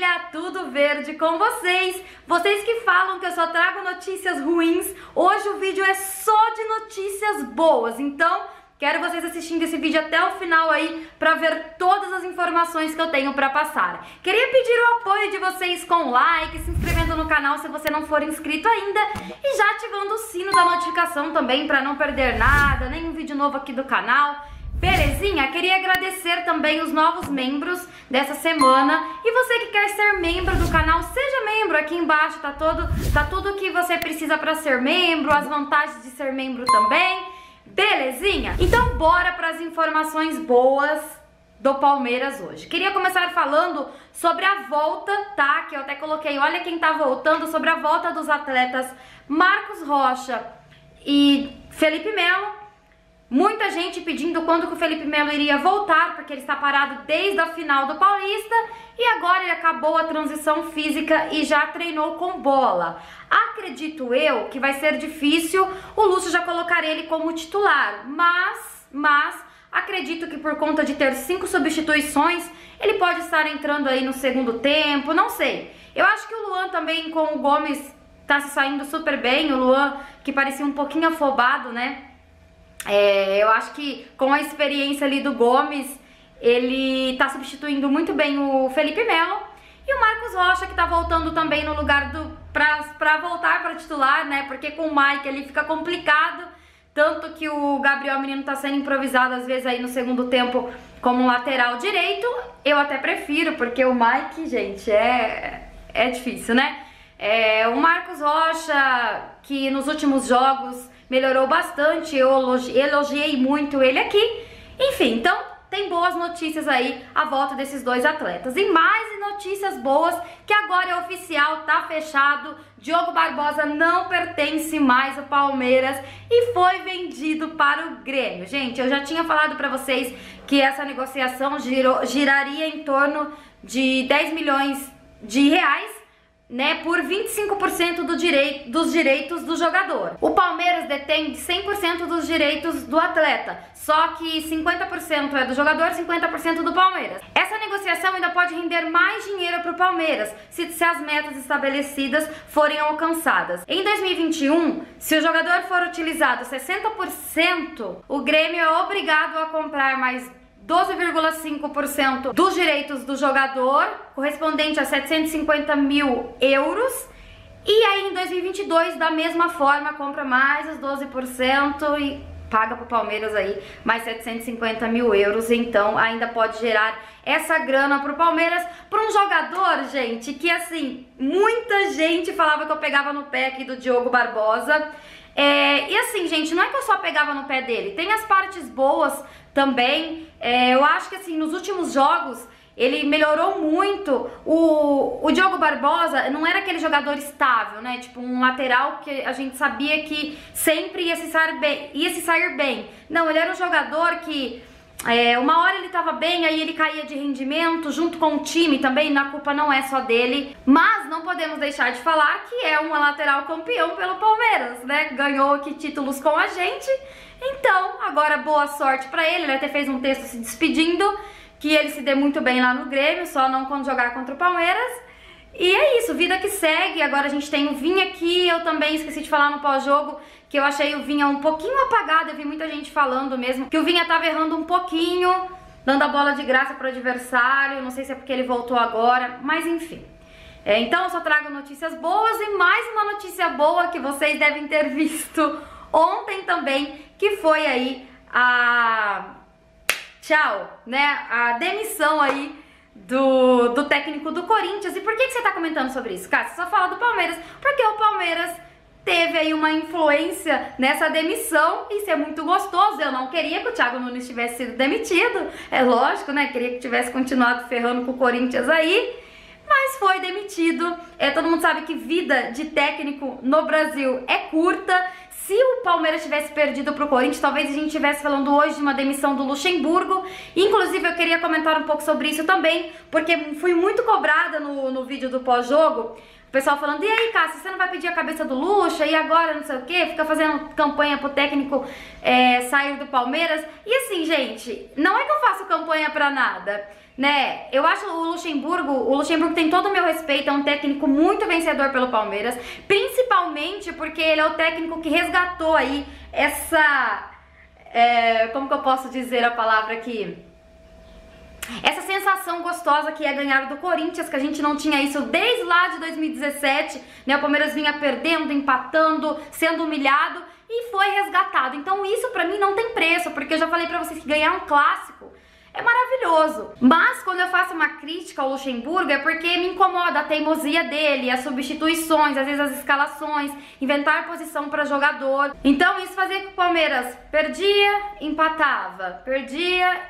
Família Tudo Verde com vocês, vocês que falam que eu só trago notícias ruins, hoje o vídeo é só de notícias boas, então quero vocês assistindo esse vídeo até o final aí pra ver todas as informações que eu tenho pra passar. Queria pedir o apoio de vocês com like, se inscrevendo no canal se você não for inscrito ainda e já ativando o sino da notificação também pra não perder nada, nenhum vídeo novo aqui do canal. Belezinha? Queria agradecer também os novos membros dessa semana. E você que quer ser membro do canal, seja membro. Aqui embaixo tá tudo que você precisa pra ser membro, as vantagens de ser membro também. Belezinha? Então bora pras informações boas do Palmeiras hoje. Queria começar falando sobre a volta, tá? Que eu até coloquei, olha quem tá voltando, sobre a volta dos atletas Marcos Rocha e Felipe Melo. Muita gente pedindo quando que o Felipe Melo iria voltar, porque ele está parado desde a final do Paulista e agora ele acabou a transição física e já treinou com bola. Acredito eu que vai ser difícil, o Lúcio já colocar ele como titular, mas acredito que por conta de ter 5 substituições, ele pode estar entrando aí no segundo tempo, não sei. Eu acho que o Luan também com o Gomes tá se saindo super bem, o Luan que parecia um pouquinho afobado, né? Eu acho que com a experiência ali do Gomes, ele tá substituindo muito bem o Felipe Melo. E o Marcos Rocha que tá voltando também no lugar do... pra voltar pra titular, né? Porque com o Mike ele fica complicado. Tanto que o Gabriel Menino tá sendo improvisado às vezes aí no segundo tempo como lateral direito. Eu até prefiro, porque o Mike, gente, é difícil, né? O Marcos Rocha, que nos últimos jogos melhorou bastante, eu elogiei muito ele aqui. Enfim, então tem boas notícias aí a volta desses dois atletas. E mais notícias boas, que agora é oficial, tá fechado. Diogo Barbosa não pertence mais ao Palmeiras e foi vendido para o Grêmio. Gente, eu já tinha falado pra vocês que essa negociação giraria em torno de 10 milhões de reais. Né, por 25% dos direitos do jogador. O Palmeiras detém 100% dos direitos do atleta, só que 50% é do jogador, 50% do Palmeiras. Essa negociação ainda pode render mais dinheiro para o Palmeiras, se as metas estabelecidas forem alcançadas. Em 2021, se o jogador for utilizado 60%, o Grêmio é obrigado a comprar mais 12,5% dos direitos do jogador, correspondente a 750 mil euros. E aí em 2022, da mesma forma, compra mais os 12% e paga pro Palmeiras aí mais 750 mil euros. Então ainda pode gerar essa grana pro Palmeiras, para um jogador, gente, que assim, muita gente falava que eu pegava no pé aqui do Diogo Barbosa. E assim, gente, não é que eu só pegava no pé dele, tem as partes boas também. Eu acho que assim, nos últimos jogos ele melhorou muito. O Diogo Barbosa não era aquele jogador estável, né? Tipo um lateral que a gente sabia que sempre ia se sair bem. Não, ele era um jogador que uma hora ele tava bem, aí ele caía de rendimento junto com o time também, a culpa não é só dele. Mas não podemos deixar de falar que é um lateral campeão pelo Palmeiras, né? Ganhou aqui títulos com a gente, então agora boa sorte pra ele. Ele até fez um texto se despedindo, que ele se dê muito bem lá no Grêmio, só não quando jogar contra o Palmeiras. E é isso, vida que segue. Agora a gente tem o Vinha aqui, eu também esqueci de falar no pós-jogo que eu achei o Vinha um pouquinho apagado. Eu vi muita gente falando mesmo que o Vinha tava errando um pouquinho, dando a bola de graça pro adversário, não sei se é porque ele voltou agora, mas enfim. Então eu só trago notícias boas e mais uma notícia boa que vocês devem ter visto ontem também, que foi aí a... tchau, né? A demissão aí do técnico do Corinthians. E por que você tá comentando sobre isso, Cássio? Só fala do Palmeiras, porque o Palmeiras teve aí uma influência nessa demissão. Isso é muito gostoso. Eu não queria que o Thiago Nunes tivesse sido demitido, é lógico, né? Queria que tivesse continuado ferrando com o Corinthians aí, mas foi demitido. Todo mundo sabe que vida de técnico no Brasil é curta. Se o Palmeiras tivesse perdido pro Corinthians, talvez a gente estivesse falando hoje de uma demissão do Luxemburgo. Inclusive, eu queria comentar um pouco sobre isso também, porque fui muito cobrada no vídeo do pós-jogo. O pessoal falando, e aí, Cássio, você não vai pedir a cabeça do Luxa? E agora, não sei o quê? Fica fazendo campanha pro técnico sair do Palmeiras. E assim, gente, não é que eu faço campanha pra nada. né? Eu acho o Luxemburgo tem todo o meu respeito, é um técnico muito vencedor pelo Palmeiras, principalmente porque ele é o técnico que resgatou aí essa... como que eu posso dizer a palavra aqui? Essa sensação gostosa que é ganhar do Corinthians, que a gente não tinha isso desde lá de 2017, né? O Palmeiras vinha perdendo, empatando, sendo humilhado e foi resgatado. Então isso pra mim não tem preço, porque eu já falei pra vocês que ganhar um clássico é maravilhoso. Mas quando eu faço uma crítica ao Luxemburgo é porque me incomoda a teimosia dele, as substituições, às vezes as escalações, inventar posição para jogador. Então isso fazia que o Palmeiras perdia,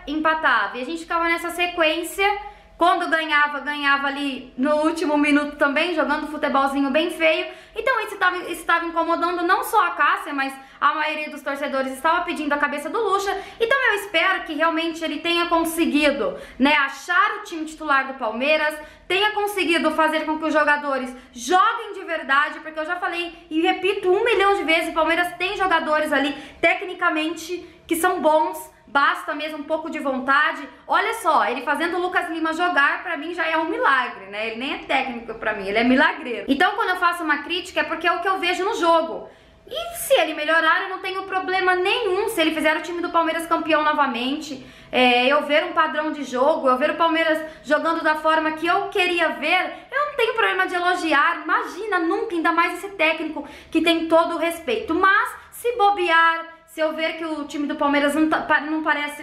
empatava. E a gente ficava nessa sequência. Quando ganhava, ganhava ali no último minuto também, jogando futebolzinho bem feio. Então isso estava incomodando não só a Cássia, mas a maioria dos torcedores estava pedindo a cabeça do Luxa. Então eu espero que realmente ele tenha conseguido, né, achar o time titular do Palmeiras, tenha conseguido fazer com que os jogadores joguem de verdade, porque eu já falei e repito 1 milhão de vezes, o Palmeiras tem jogadores ali, tecnicamente, que são bons. Basta mesmo um pouco de vontade. Olha só, ele fazendo o Lucas Lima jogar, pra mim já é um milagre, né? Ele nem é técnico pra mim, ele é milagreiro. Então quando eu faço uma crítica é porque é o que eu vejo no jogo. E se ele melhorar, eu não tenho problema nenhum se ele fizer o time do Palmeiras campeão novamente. Eu ver um padrão de jogo, eu ver o Palmeiras jogando da forma que eu queria ver, eu não tenho problema de elogiar. Imagina, nunca, ainda mais esse técnico que tem todo o respeito. Mas se bobear... Se eu ver que o time do Palmeiras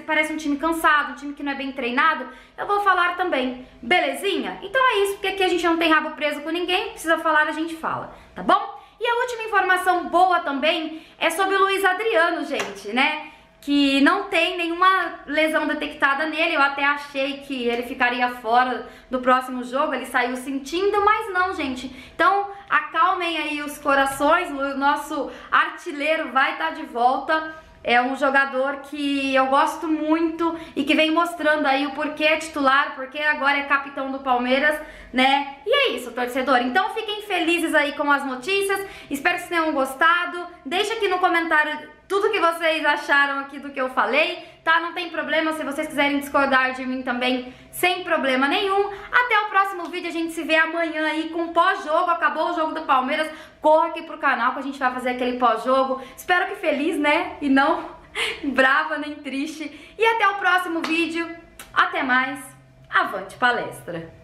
parece um time cansado, um time que não é bem treinado, eu vou falar também, belezinha? Então é isso, porque aqui a gente não tem rabo preso com ninguém, precisa falar, a gente fala, tá bom? E a última informação boa também é sobre o Luiz Adriano, gente, né? Que não tem nenhuma lesão detectada nele, eu até achei que ele ficaria fora do próximo jogo, ele saiu sentindo, mas não, gente. Então, acalmem aí os corações, o nosso artilheiro vai estar de volta, é um jogador que eu gosto muito e que vem mostrando aí o porquê é titular, porque agora é capitão do Palmeiras, né? E é isso, torcedor. Então fiquem felizes aí com as notícias, espero que vocês tenham gostado, deixa aqui no comentário tudo que vocês acharam aqui do que eu falei, tá? Não tem problema, se vocês quiserem discordar de mim também, sem problema nenhum. Até o próximo vídeo, a gente se vê amanhã aí com pós-jogo, acabou o jogo do Palmeiras, corra aqui pro canal que a gente vai fazer aquele pós-jogo. Espero que feliz, né? E não brava nem triste. E até o próximo vídeo, até mais, avante palestra!